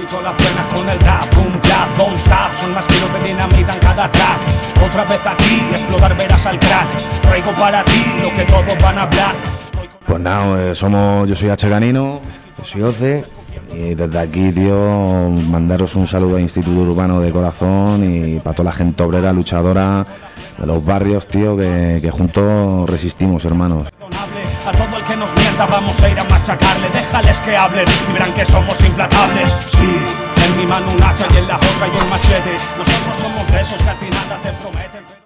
quito las penas con el rap, boom, clap, don't stop. Son más kilos de dinamita en cada track. Otra vez aquí, explotar veras al crack. Traigo para ti lo que todos van a hablar. Pues nada, yo soy H. Canino, yo soy Oce. Y desde aquí, tío, mandaros un saludo a Instituto Urbano de Corazón y para toda la gente obrera, luchadora de los barrios, tío, que juntos resistimos, hermanos. A todo el que nos mienta vamos a ir a machacarle. Déjales que hablen y verán que somos implacables. Sí, en mi mano un hacha y en la otra yo un machete. Nosotros somos de esos que a ti nada te prometen.